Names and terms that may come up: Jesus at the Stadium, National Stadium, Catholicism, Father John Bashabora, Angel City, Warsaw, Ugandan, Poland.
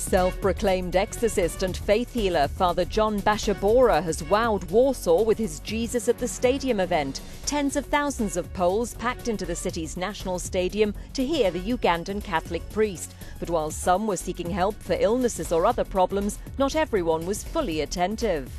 Self-proclaimed exorcist and faith healer Father John Bashabora has wowed Warsaw with his Jesus at the Stadium event. Tens of thousands of Poles packed into the city's National Stadium to hear the Ugandan Catholic priest. But while some were seeking help for illnesses or other problems, not everyone was fully attentive.